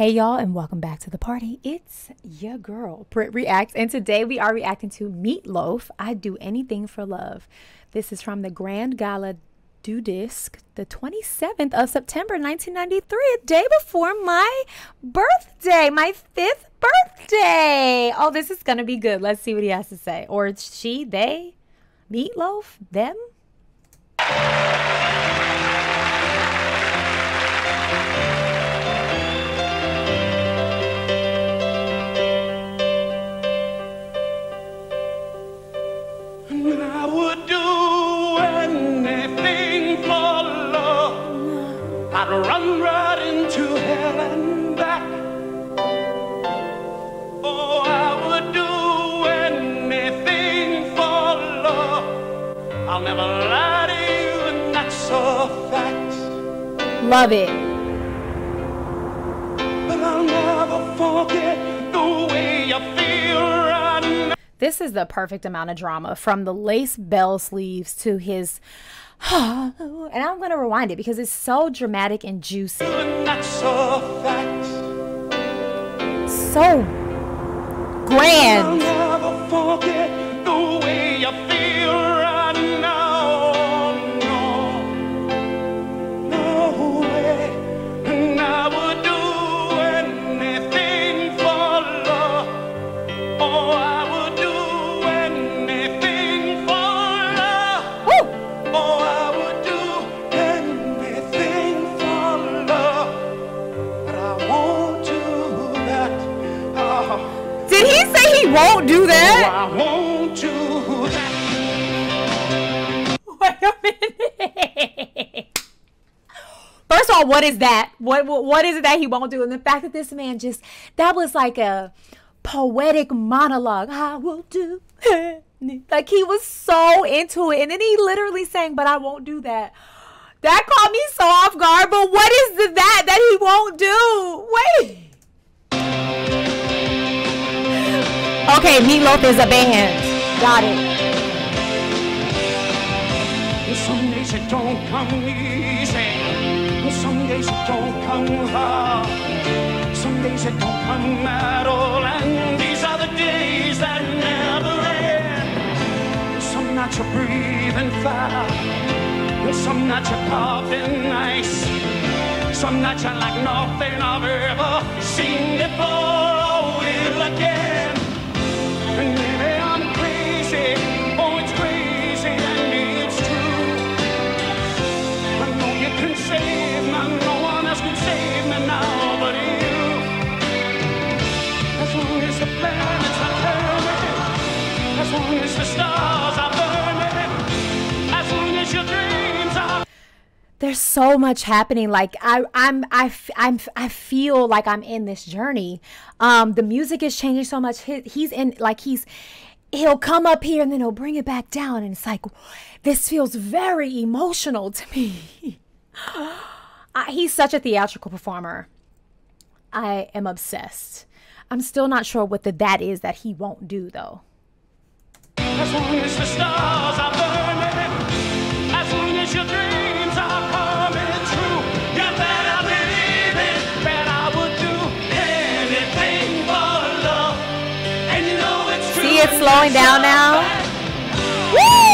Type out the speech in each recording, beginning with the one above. Hey y'all, and welcome back to the party. It's your girl Brit Reacts, and today we are reacting to Meatloaf, "I Do Anything for Love." This is from the Grand Gala Du Disque, the 27th of September 1993, a day before my birthday, my 5th birthday. Oh, this is gonna be good. Let's see what he has to say. Or she, they, Meatloaf, them. I'd run right into hell and back. Oh, I would do anything for love. I'll never lie to you, and that's a fact. Love it. But I'll never forget the way you feel right now. This is the perfect amount of drama, from the lace bell sleeves to his... and I'm going to rewind it because it's so dramatic and juicy. So grand. Did he say he won't do that? Oh, I won't do that. Wait a minute. First of all, what is that? What is it that he won't do? And the fact that this man just, that was like a poetic monologue. I will do it. Like, he was so into it. And then he literally sang, but I won't do that. That caught me so off guard. But what is that he won't do? Wait. Okay, Meatloaf is a band. Got it. Some days it don't come easy. Some days it don't come hard. Some days it don't come at all. And these are the days that never end. Some nights you're breathing fire. Some nights you're coughing ice. Some nights you're like nothing I've ever seen before. Oh, will again. There's so much happening. Like I feel like I'm in this journey. The music is changing so much. He's in, like, he'll come up here and then he'll bring it back down, and it's like, this feels very emotional to me. He's such a theatrical performer. I am obsessed. I'm still not sure what that is that he won't do, though. As long as the stars are burning, as long as your dreams are coming true, you better believe it, that I would do anything for love, and you know it's true. See, it's slowing down now. Woo!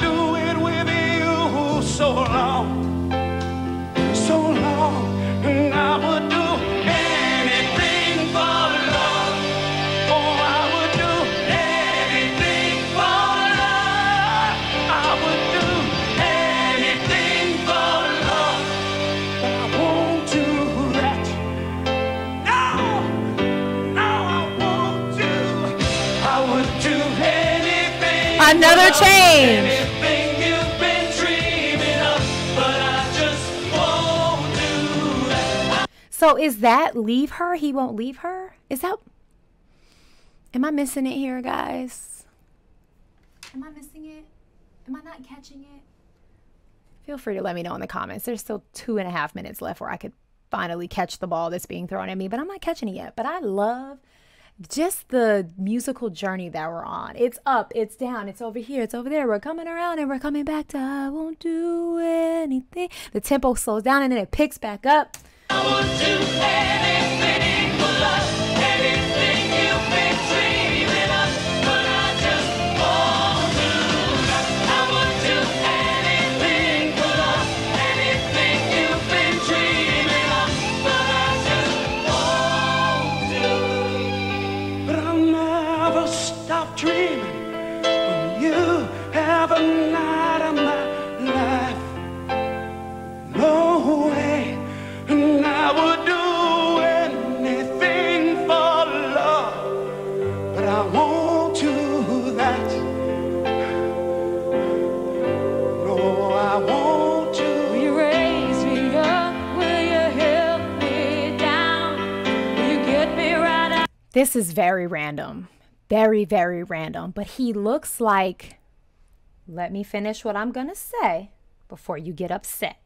Do it with you so long, and I would do anything for love. Oh, I would do anything for love. I would do anything for love. But I won't do that. No, I won't do. I would do anything. Another change. So is that leave her? He won't leave her? Is that... Am I missing it here, guys? Am I missing it? Am I not catching it? Feel free to let me know in the comments. There's still 2.5 minutes left where I could finally catch the ball that's being thrown at me, but I'm not catching it yet. But I love just the musical journey that we're on. It's up, it's down, it's over here, it's over there. We're coming around and we're coming back to I won't do anything. The tempo slows down and then it picks back up. I won't do anything for love, anything you've been dreaming of, but I just won't do love. I won't do anything for love, anything you've been dreaming of, but I just won't do. But I'll never stop dreaming when you have a night of my life. No way. I would do anything for love, but I won't do that. No, I won't do. Will you raise me up? Will you help me down? Will you get me right out? This is very random. Very, very random. But he looks like, let me finish what I'm going to say before you get upset.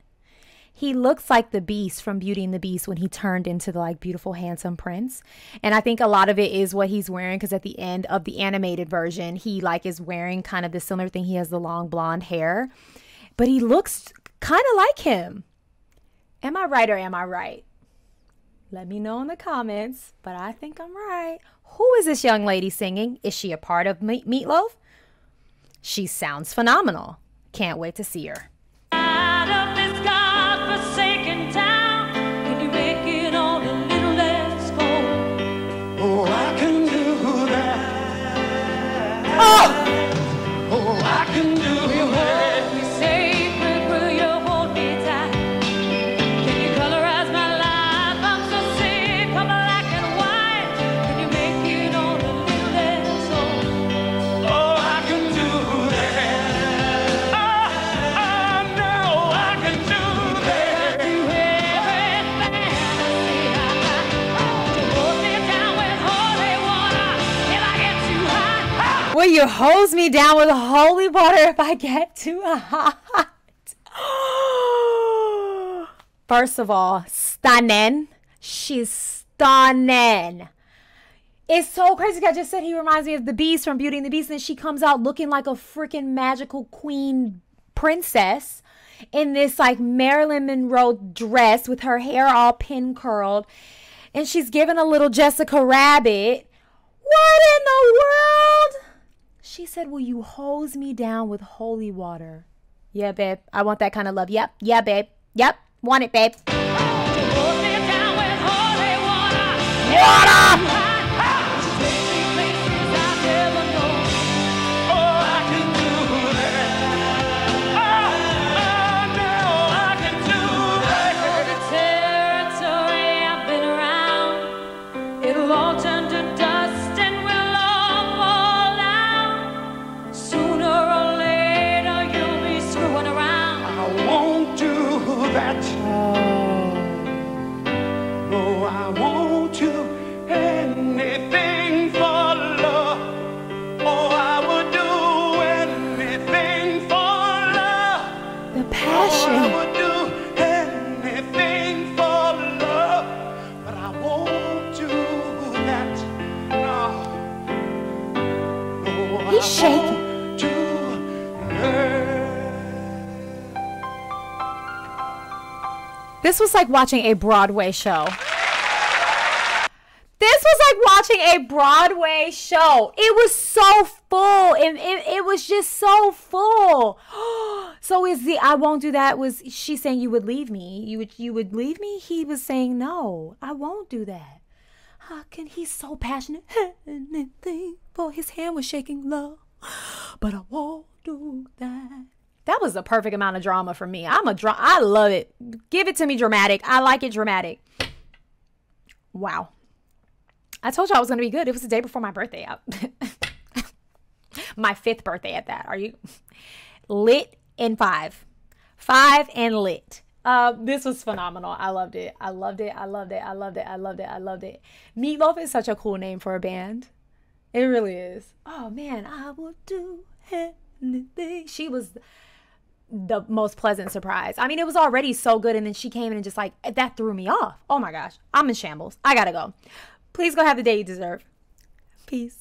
He looks like the Beast from Beauty and the Beast when he turned into the like beautiful, handsome prince. And I think a lot of it is what he's wearing, because at the end of the animated version, he like is wearing kind of the similar thing. He has the long blonde hair, but he looks kind of like him. Am I right or am I right? Let me know in the comments, but I think I'm right. Who is this young lady singing? Is she a part of Meatloaf? She sounds phenomenal. Can't wait to see her. Will you hose me down with holy water if I get too hot? First of all, stunning. She's stunning. It's so crazy. I just said he reminds me of the Beast from Beauty and the Beast. And she comes out looking like a freaking magical queen princess in this like Marilyn Monroe dress with her hair all pin curled. And she's giving a little Jessica Rabbit. What in the world? She said, will you hose me down with holy water? Yeah, babe. I want that kind of love. Yep. Yeah, babe. Yep. Want it, babe. Oh, hose me down with holy water. Water! This was like watching a Broadway show. This was like watching a Broadway show. It was so full. It was just so full. So is the I won't do that, was she saying you would leave me? You would leave me? He was saying, no, I won't do that. How can he's so passionate? Boy, his hand was shaking love. But I won't do that. That was the perfect amount of drama for me. I love it. Give it to me dramatic. I like it dramatic. Wow. I told you I was going to be good. It was the day before my birthday. My 5th birthday at that. Are you lit and 5? 5 and lit. This was phenomenal. I loved it. I loved it. I loved it. I loved it. I loved it. I loved it. Meatloaf is such a cool name for a band. It really is. Oh man, I will do anything. She was the most pleasant surprise. I mean, it was already so good, and then she came in and just like that threw me off. Oh my gosh, I'm in shambles. I gotta go. Please go have the day you deserve. Peace.